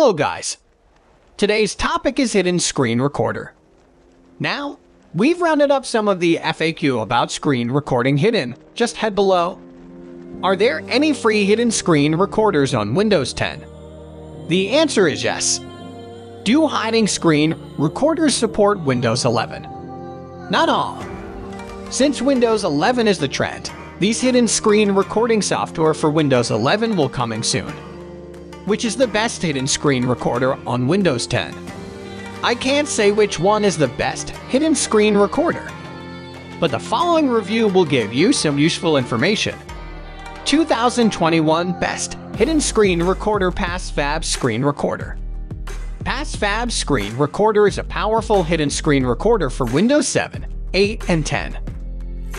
Hello guys, today's topic is Hidden Screen Recorder. Now, we've rounded up some of the FAQ about screen recording hidden. Just head below. Are there any free hidden screen recorders on Windows 10? The answer is yes. Do hiding screen recorders support Windows 11? Not all. Since Windows 11 is the trend, these hidden screen recording software for Windows 11 will coming soon. Which is the best hidden screen recorder on Windows 10? I can't say which one is the best hidden screen recorder, but the following review will give you some useful information. 2021 Best Hidden Screen Recorder PassFab Screen Recorder. PassFab Screen Recorder is a powerful hidden screen recorder for Windows 7, 8, and 10.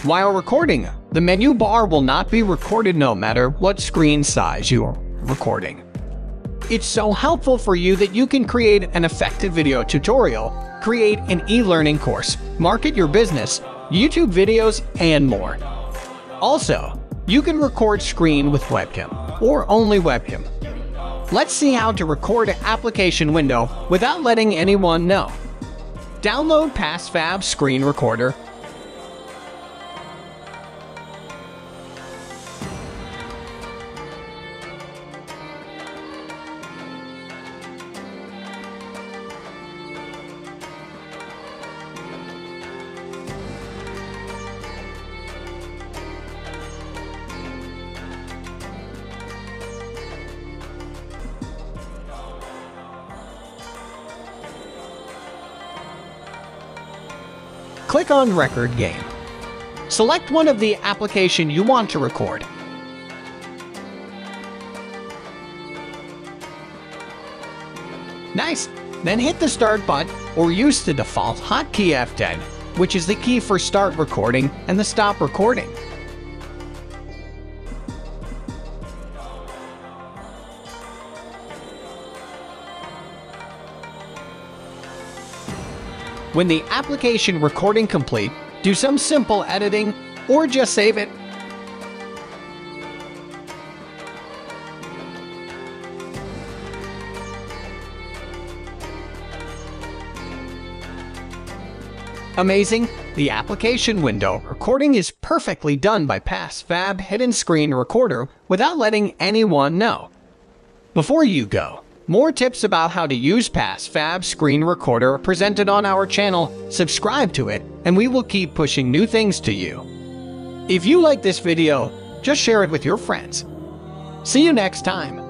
While recording, the menu bar will not be recorded no matter what screen size you are recording. It's so helpful for you that you can create an effective video tutorial, create an e-learning course, market your business, YouTube videos, and more. Also, you can record screen with webcam or only webcam. Let's see how to record an application window without letting anyone know. Download PassFab Screen Recorder. Click on Record Game. Select one of the applications you want to record. Nice! Then hit the Start button or use the default hotkey F10, which is the key for start recording and the stop recording. When the application recording complete, do some simple editing or just save it. Amazing! The application window recording is perfectly done by PassFab Hidden Screen Recorder without letting anyone know. Before you go, more tips about how to use PassFab Screen Recorder are presented on our channel. Subscribe to it, and we will keep pushing new things to you. If you like this video, just share it with your friends. See you next time.